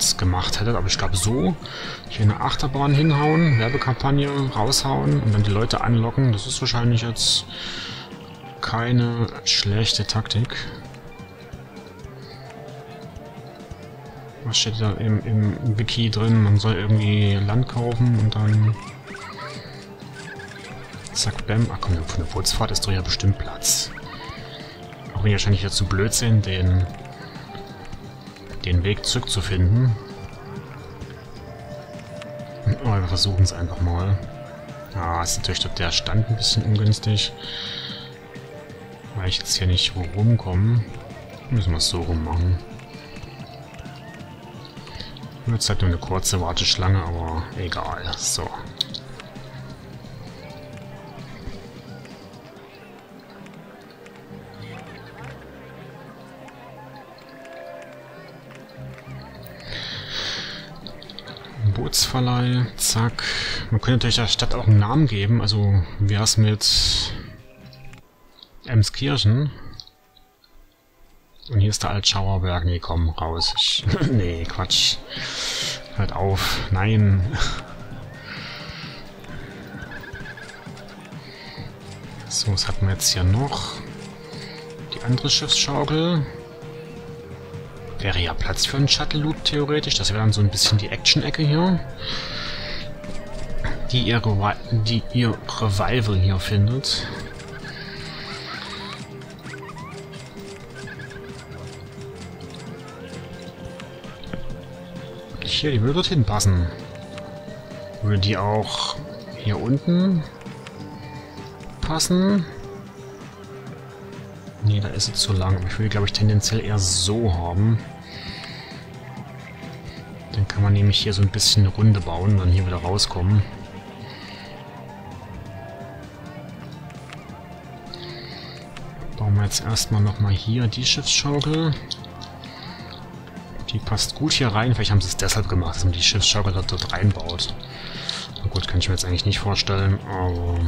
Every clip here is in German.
Platz gemacht hättet. Aber ich glaube so, hier eine Achterbahn hinhauen, Werbekampagne raushauen und dann die Leute anlocken, das ist wahrscheinlich jetzt keine schlechte Taktik. Was steht da im Wiki drin? Man soll irgendwie Land kaufen und dann... Zack, bam. Ach komm, für eine Bootsfahrt ist doch ja bestimmt Platz. Auch wenn die wahrscheinlich jetzt zu blöd sind, den Weg zurückzufinden. Oh, wir versuchen es einfach mal. Ah, ist natürlich der Stand ein bisschen ungünstig. Weil ich jetzt hier nicht rumkomme. Müssen wir es so rum machen. Jetzt halt nur eine kurze Warteschlange, aber egal. So. Bootsverleih, zack. Man könnte natürlich der Stadt auch einen Namen geben, also wäre es mit Emskirchen. Und hier ist der Altschauerberg. Nee, komm, raus. Nee, Quatsch. Hört auf. Nein. So, was hatten wir jetzt hier noch? Die andere Schiffsschaukel. Wäre ja Platz für einen Shuttle-Loop theoretisch. Das wäre dann so ein bisschen die Action-Ecke hier. Die ihr Revival hier findet. Hier, die würde dorthin passen. Würde die auch hier unten passen? Nee, da ist sie zu lang. Aber ich würde, glaube ich, tendenziell eher so haben. Dann kann man nämlich hier so ein bisschen eine Runde bauen und dann hier wieder rauskommen. Bauen wir jetzt erstmal nochmal hier die Schiffsschaukel. Die passt gut hier rein. Vielleicht haben sie es deshalb gemacht, dass man die Schiffsschaukel dort reinbaut. Na gut, kann ich mir jetzt eigentlich nicht vorstellen, aber...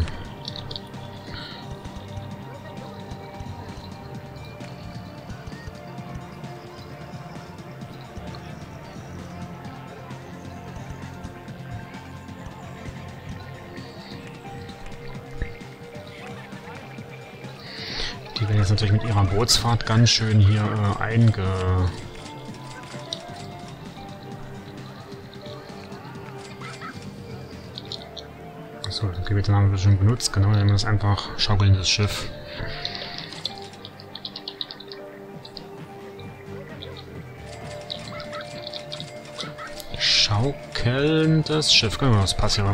Die werden jetzt natürlich mit ihrer Bootsfahrt ganz schön hier So, okay, den haben wir schon benutzt, genau, dann nehmen wir das einfach schaukelndes Schiff. Schaukelndes Schiff, genau, das passt ja.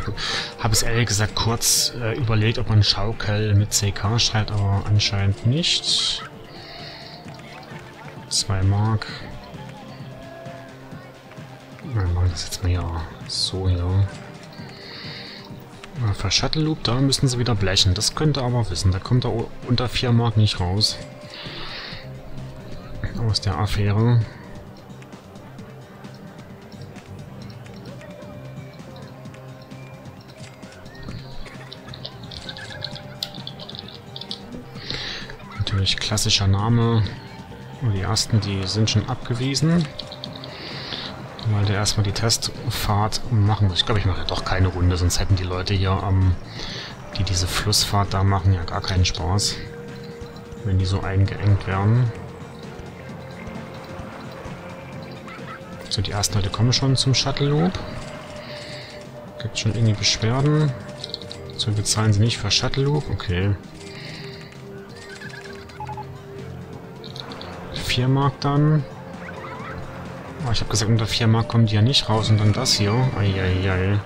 Ich habe es ehrlich gesagt kurz überlegt, ob man Schaukel mit CK schreibt, aber anscheinend nicht. 2 Mark. Dann machen wir das jetzt mal hier so, ja. Für Shuttle Loop, da müssen sie wieder blechen. Das könnt ihr aber wissen. Da kommt er unter 4 Mark nicht raus. Aus der Affäre. Natürlich klassischer Name. Und die ersten, die sind schon abgewiesen. Weil der erstmal die Testfahrt machen muss. Ich glaube, ich mache ja doch keine Runde, sonst hätten die Leute hier die diese Flussfahrt da machen, ja gar keinen Spaß. Wenn die so eingeengt werden. So, die ersten Leute kommen schon zum Shuttle Loop. Gibt schon irgendwie Beschwerden. So, bezahlen sie nicht für Shuttle Loop. Okay. 4 Mark dann. Ich habe gesagt, unter 4 Mark kommt die ja nicht raus und dann das hier. Eieiei.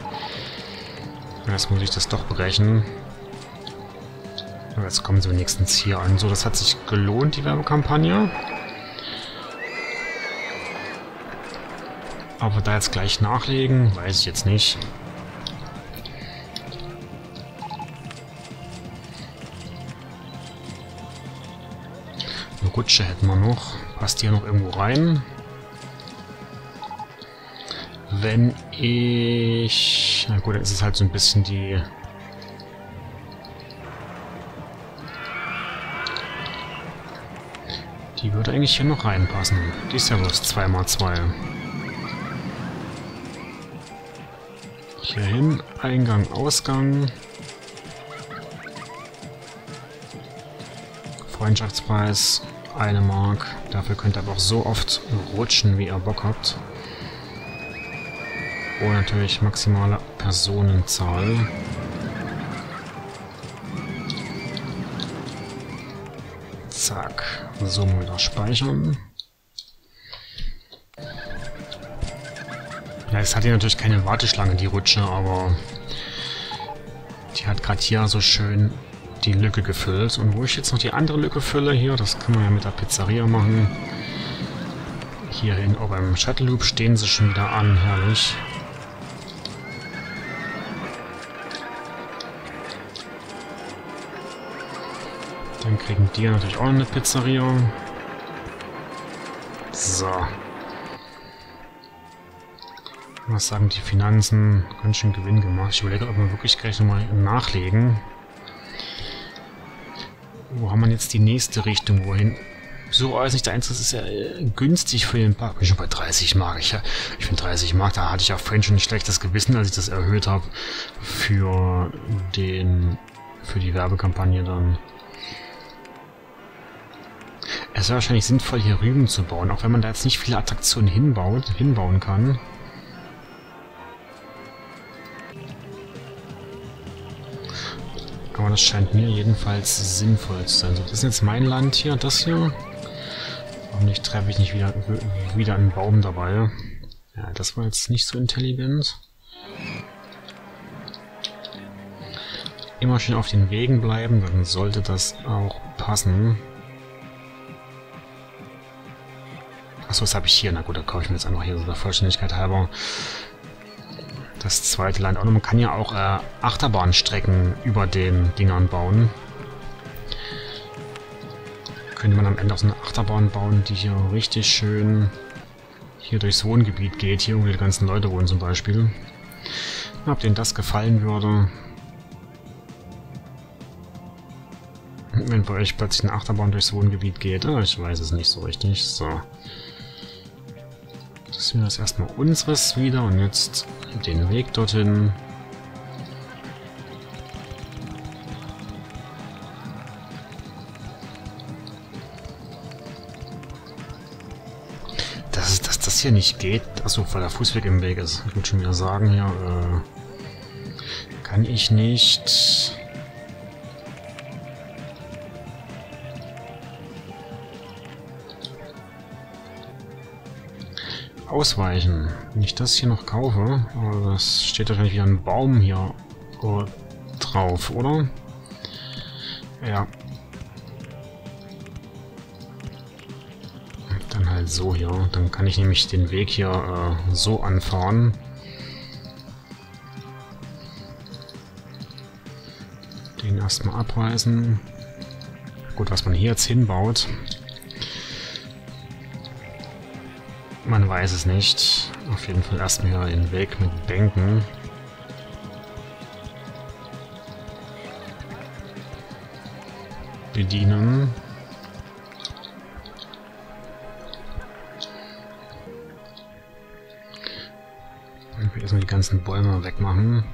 Jetzt muss ich das doch brechen. Aber jetzt kommen sie wenigstens hier an. So, das hat sich gelohnt, die Werbekampagne. Aber da jetzt gleich nachlegen, weiß ich jetzt nicht. Eine Rutsche hätten wir noch. Passt hier noch irgendwo rein? Wenn ich... Na gut, dann ist es halt so ein bisschen die... Die würde eigentlich hier noch reinpassen. Die ist ja bloß 2x2. Hier hin. Eingang, Ausgang. Freundschaftspreis. 1 Mark. Dafür könnt ihr aber auch so oft rutschen, wie ihr Bock habt. Und natürlich maximale Personenzahl. Zack. So, mal wieder speichern. Ja, es hat hier natürlich keine Warteschlange, die Rutsche, aber die hat gerade hier so schön die Lücke gefüllt. Und wo ich jetzt noch die andere Lücke fülle hier, das können wir ja mit der Pizzeria machen. Hierhin, auch beim Shuttle Loop stehen sie schon wieder an, herrlich. Dann kriegen die natürlich auch eine Pizzeria. So. Was sagen die Finanzen? Ganz schön Gewinn gemacht. Ich überlege, ob wir wirklich gleich nochmal nachlegen. Wo haben wir jetzt die nächste Richtung? Wohin? So alles nicht der Einzige, das ist ja günstig für den Park. Bin schon bei 30 Mark. Ich finde 30 Mark, da hatte ich ja vorhin schon ein schlechtes Gewissen, als ich das erhöht habe für die Werbekampagne dann. Es wäre wahrscheinlich sinnvoll, hier Rüben zu bauen, auch wenn man da jetzt nicht viele Attraktionen hinbauen kann. Aber das scheint mir jedenfalls sinnvoll zu sein. So, das ist jetzt mein Land hier, das hier. Hoffentlich treffe ich nicht wieder einen Baum dabei. Ja, das war jetzt nicht so intelligent. Immer schön auf den Wegen bleiben, dann sollte das auch passen. Achso, das habe ich hier. Na gut, da kaufe ich mir jetzt einfach hier so der Vollständigkeit halber. Das zweite Land. Man kann ja auch Achterbahnstrecken über den Dingern bauen. Könnte man am Ende auch so eine Achterbahn bauen, die hier richtig schön hier durchs Wohngebiet geht. Hier, wo die ganzen Leute wohnen zum Beispiel. Ob denen das gefallen würde. Wenn bei euch plötzlich eine Achterbahn durchs Wohngebiet geht. Ich weiß es nicht so richtig. So. Das wäre das erstmal unseres wieder und jetzt den Weg dorthin. Dass das hier nicht geht, achso, weil der Fußweg im Weg ist. Ich würde schon wieder sagen, ja, kann ich nicht. Ausweichen. Wenn ich das hier noch kaufe, aber das steht wahrscheinlich wieder ein Baum hier drauf, oder? Ja. Dann halt so hier. Dann kann ich nämlich den Weg hier so anfahren. Den erstmal abreißen. Gut, was man hier jetzt hinbaut. Man weiß es nicht. Auf jeden Fall erstmal den Weg mit Bänken. Bedienen. Und wir erstmal die ganzen Bäume wegmachen.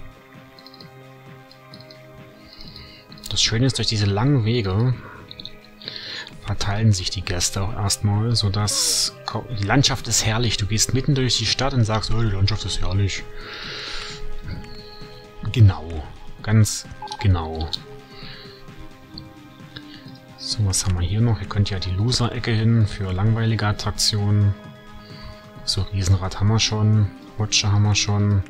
Das Schöne ist, durch diese langen Wege verteilen sich die Gäste auch erstmal, sodass die Landschaft ist herrlich. Du gehst mitten durch die Stadt und sagst, oh, die Landschaft ist herrlich. Genau. Ganz genau. So, was haben wir hier noch? Ihr könnt ja die Loser-Ecke hin für langweilige Attraktionen. So, Riesenrad haben wir schon. Rutsche haben wir schon.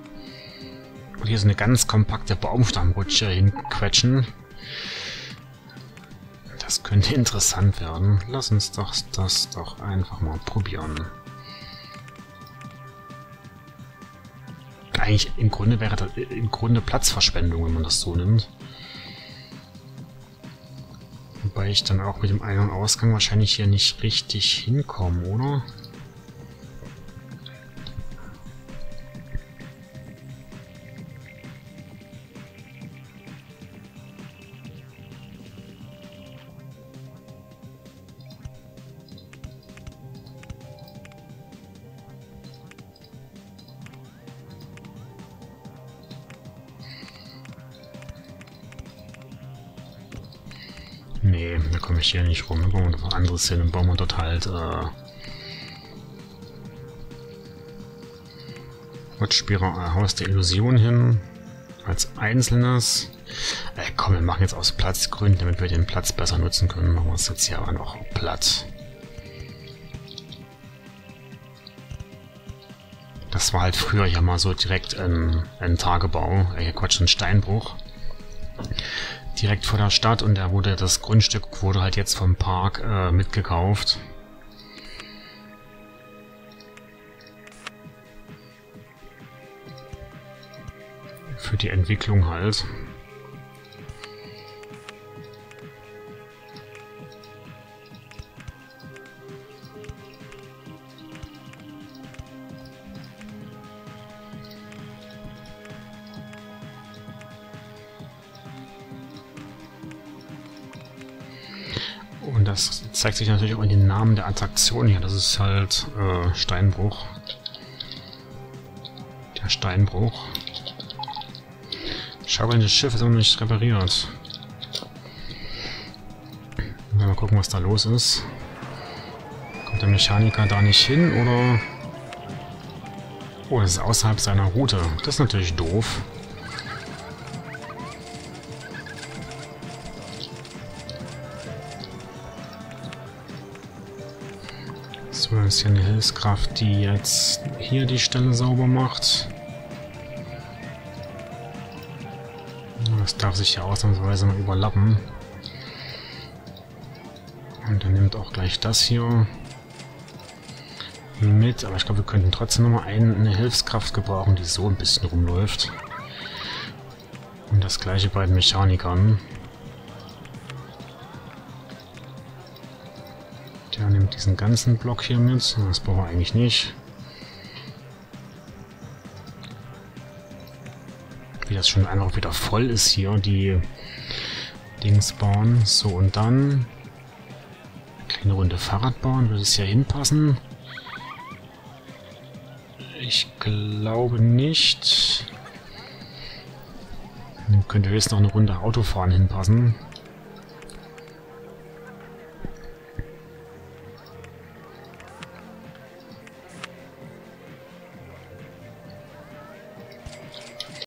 Und hier so eine ganz kompakte Baumstammrutsche hinquetschen. Das könnte interessant werden. Lass uns doch das doch einfach mal probieren. Eigentlich im Grunde wäre das im Grunde Platzverschwendung, wenn man das so nimmt. Wobei ich dann auch mit dem Ein- und Ausgang wahrscheinlich hier nicht richtig hinkomme, oder? Nee, da komme ich hier nicht rum. Da brauchen wir noch ein anderes hin und bauen wir dort halt. Rutschspielraum, Haus der Illusion hin. Als einzelnes. Komm, wir machen jetzt aus Platzgründen, damit wir den Platz besser nutzen können. Machen wir es jetzt hier aber noch platt. Das war halt früher ja mal so direkt ein Tagebau, Quatsch, ein Steinbruch. Direkt vor der Stadt und da wurde das Grundstück wurde halt jetzt vom Park mitgekauft. Für die Entwicklung halt. Und das zeigt sich natürlich auch in den Namen der Attraktion hier. Das ist halt Steinbruch. Der Steinbruch. Schaukelndes Schiff ist noch nicht repariert. Mal gucken, was da los ist. Kommt der Mechaniker da nicht hin, oder? Oh, das ist außerhalb seiner Route. Das ist natürlich doof. So, das ist hier eine Hilfskraft, die jetzt hier die Stelle sauber macht. Das darf sich ja ausnahmsweise mal überlappen. Und dann nimmt auch gleich das hier mit. Aber ich glaube, wir könnten trotzdem nochmal eine Hilfskraft gebrauchen, die so ein bisschen rumläuft. Und das gleiche bei den Mechanikern. Der nimmt diesen ganzen Block hier mit. Das brauchen wir eigentlich nicht. Wie das schon einfach wieder voll ist hier, die Dingsbahn. So, und dann eine kleine Runde Fahrradbahn. Würde es hier hinpassen? Ich glaube nicht. Dann könnte höchstens noch eine Runde Autofahren hinpassen.